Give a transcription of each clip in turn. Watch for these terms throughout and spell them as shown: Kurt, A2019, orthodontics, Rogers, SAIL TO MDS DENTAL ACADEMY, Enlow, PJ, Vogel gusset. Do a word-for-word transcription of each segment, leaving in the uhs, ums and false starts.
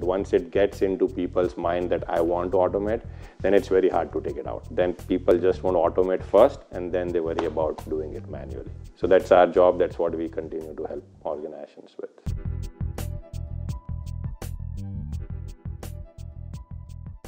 Once it gets into people's mind that I want to automate, then it's very hard to take it out. Then people just want to automate first and then they worry about doing it manually. So that's our job. That's what we continue to help organizations with.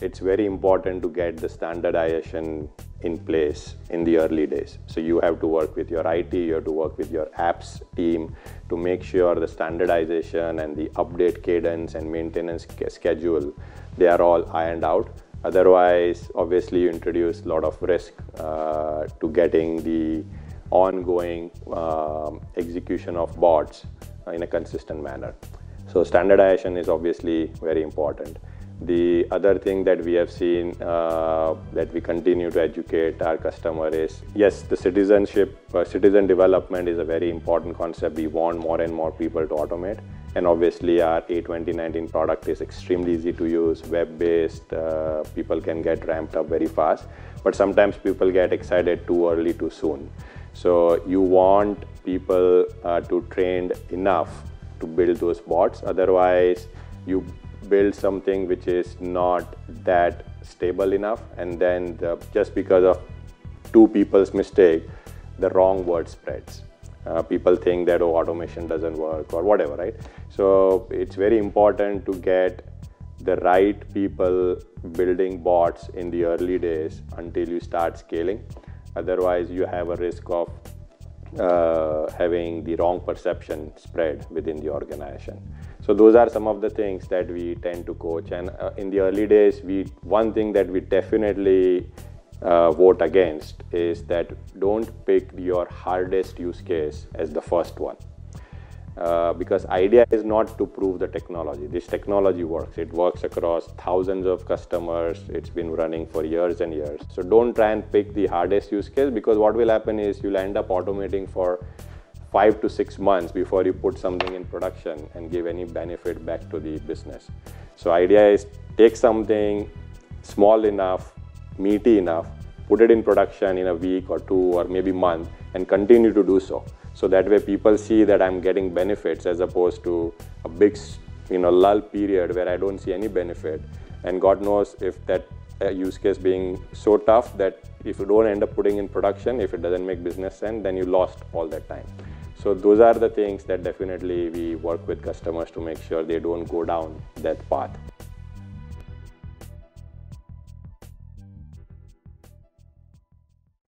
It's very important to get the standardization in place in the early days. So you have to work with your I T, you have to work with your apps team to make sure the standardization and the update cadence and maintenance schedule, they are all ironed out. Otherwise, obviously you introduce a lot of risk uh, to getting the ongoing um, execution of bots in a consistent manner. So standardization is obviously very important. The other thing that we have seen uh, that we continue to educate our customer is, yes, the citizenship, uh, citizen development is a very important concept. We want more and more people to automate. And obviously our A twenty nineteen product is extremely easy to use, web-based, uh, people can get ramped up very fast. But sometimes people get excited too early, too soon. So you want people uh, to train enough to build those bots. Otherwise, you build something which is not that stable enough, and then the, just because of two people's mistake, the wrong word spreads. Uh, people think that, oh, automation doesn't work or whatever, right? So it's very important to get the right people building bots in the early days until you start scaling. Otherwise, you have a risk of Uh, having the wrong perception spread within the organization. So those are some of the things that we tend to coach. And uh, in the early days, we one thing that we definitely uh, vote against is that don't pick your hardest use case as the first one. Uh, because idea is not to prove the technology. This technology works. It works across thousands of customers. It's been running for years and years. So don't try and pick the hardest use case, because what will happen is you'll end up automating for five to six months before you put something in production and give any benefit back to the business. So idea is take something small enough, meaty enough, put it in production in a week or two or maybe month, and continue to do so. So that way people see that I'm getting benefits, as opposed to a big, you know, lull period where I don't see any benefit. And God knows if that use case being so tough that if you don't end up putting in production, if it doesn't make business sense, then you lost all that time. So those are the things that definitely we work with customers to make sure they don't go down that path.